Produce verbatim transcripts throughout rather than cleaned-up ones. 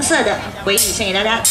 红色的尾羽献给大家。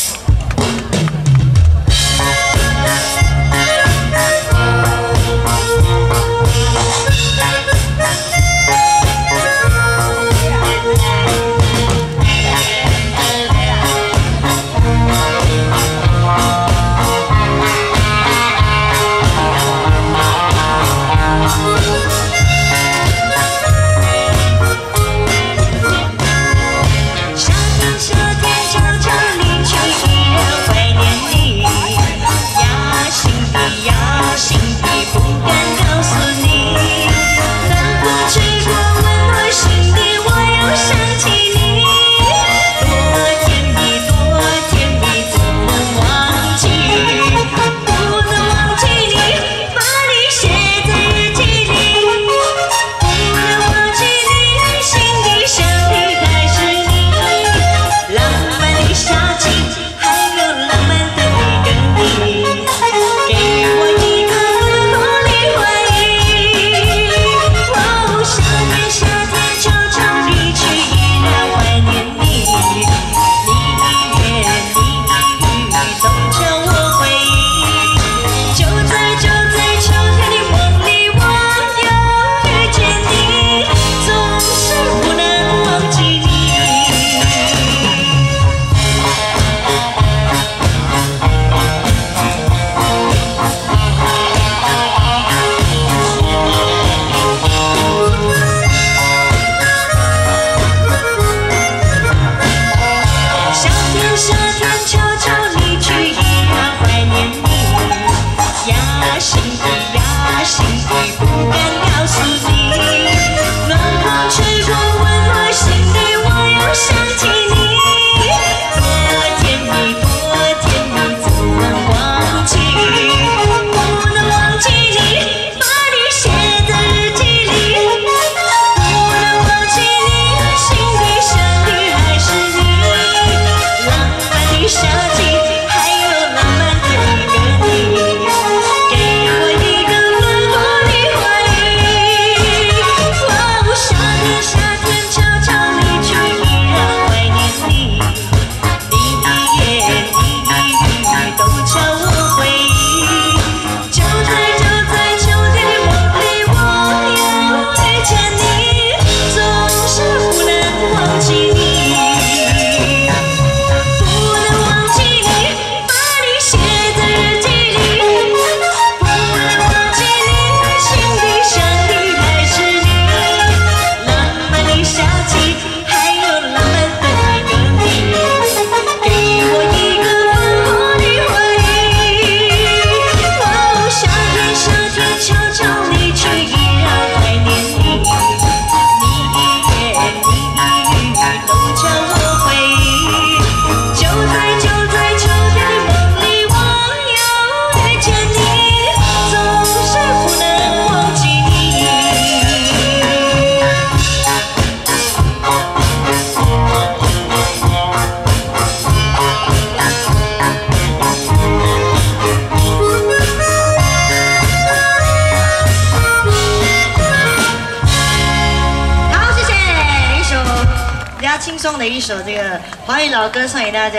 轻松的一首这个华语老歌送给大家。